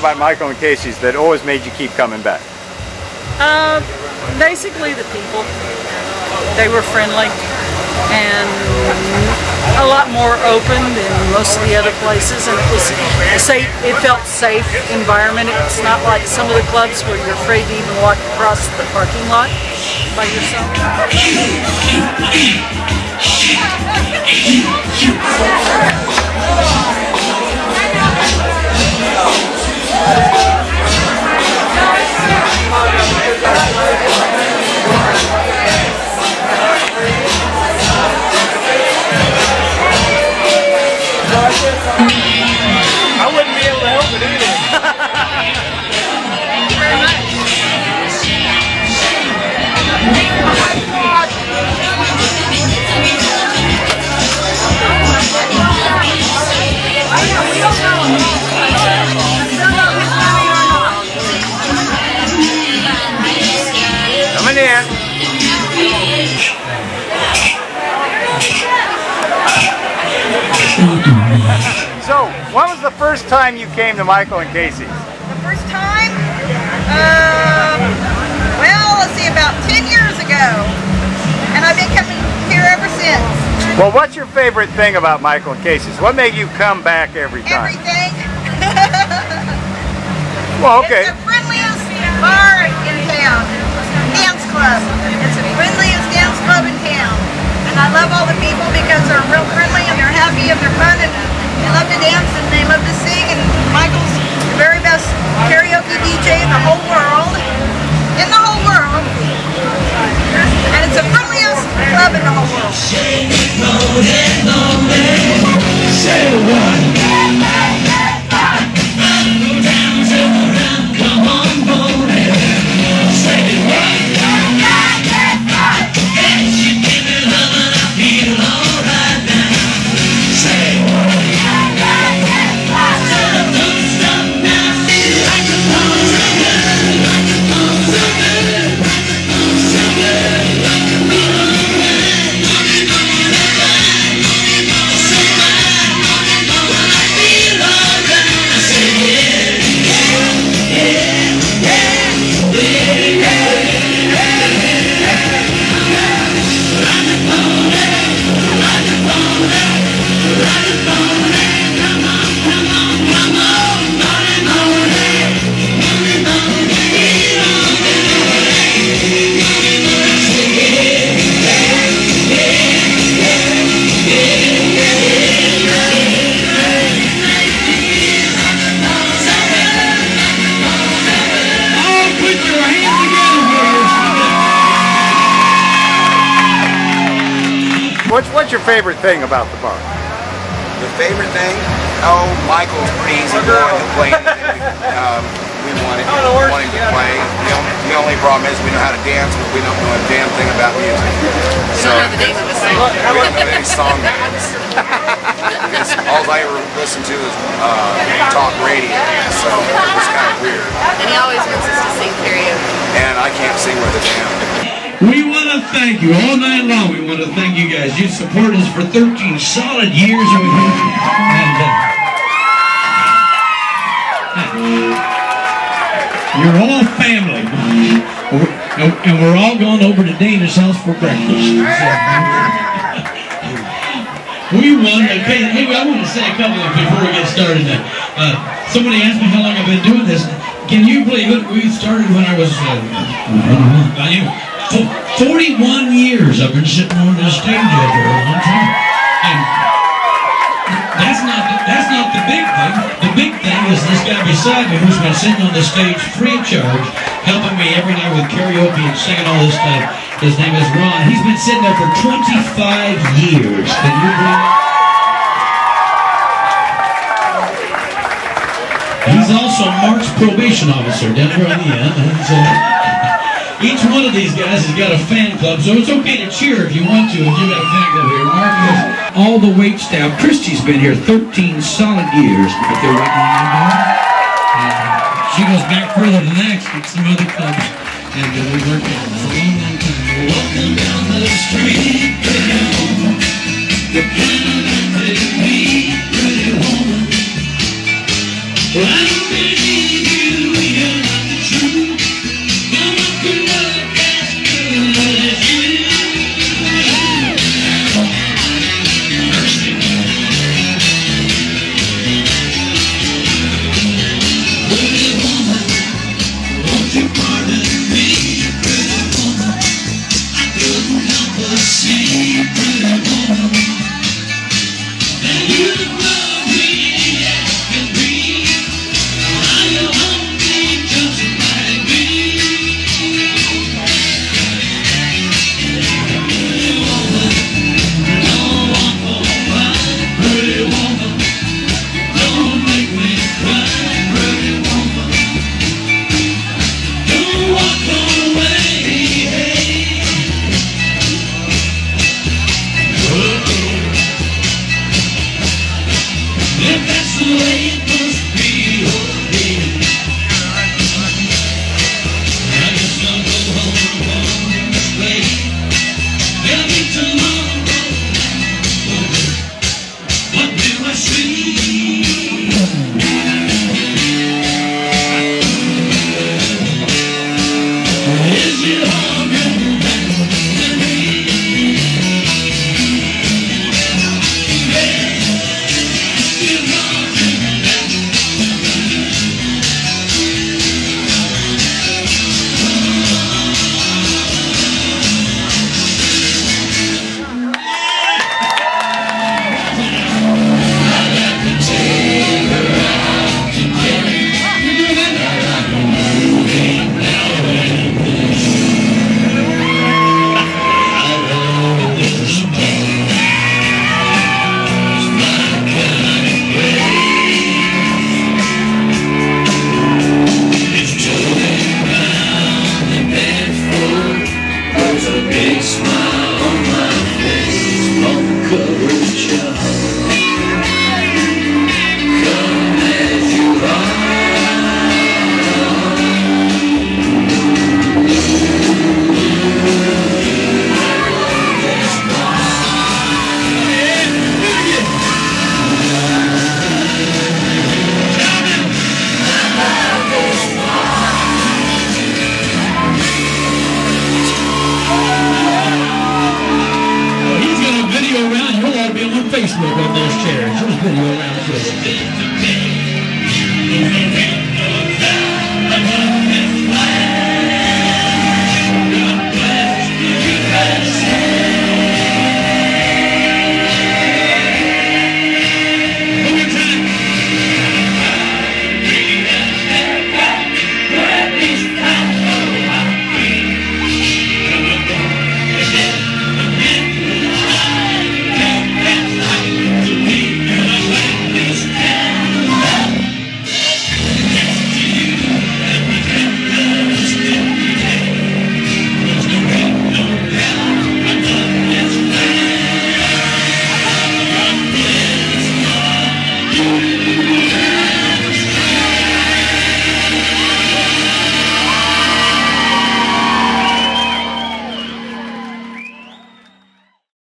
find about Michael and Casey's that always made you keep coming back? Basically the people. They were friendly and a lot more open than most of the other places, and it was safe. It felt safe environment. It's not like some of the clubs where you're afraid to even walk across the parking lot by yourself. I wouldn't be able to help it either. Thank you very much. Coming in. So, when was the first time you came to Michael and Casey's? The first time? Well, let's see, about 10 years ago. And I've been coming here ever since. Well, what's your favorite thing about Michael and Casey's? What made you come back every time? Everything. Well, okay. It's the friendliest bar in town. Dance club. It's the friendliest dance club in town. And I love all the people because they're real friendly and they're happy and they're fun. And they love to dance and they love to sing, and Michael's the very best karaoke DJ in the whole world. In the whole world. And it's the friendliest club in the whole world. What's your favorite thing about the bar? The favorite thing? Oh, Michael's pretty easy going to play. We want him to play. The only problem is we know how to dance, but we don't know a damn thing about music. So we don't know any song names. All I ever listen to is talk radio, so it's kind of weird. And he always wants us to sing karaoke. And I can't sing with a damn. We want to thank you all night long. We want to thank you guys. You supported us for 13 solid years, and you're all family, and we're all going over to Dana's house for breakfast. We want to. Hey, I want to say a couple of things before we get started. Somebody asked me how long I've been doing this. Can you believe it? We started when I was 41 years I've been sitting on this stage for a long time, and that's not the big thing. The big thing is this guy beside me who's been sitting on the stage free of charge, helping me every night with karaoke and singing all this stuff. His name is Ron. He's been sitting there for 25 years. Can you believe it? He's also Mark's probation officer down here on the end. And each one of these guys has got a fan club, so it's okay to cheer if you want to if you've got a fan club here. Mark is all the wait staff. Christy's been here 13 solid years. Right there, right now. She goes back further than that. She gets some other clubs. And we work out a long, long time. Walking down the street, depending on the pretty woman.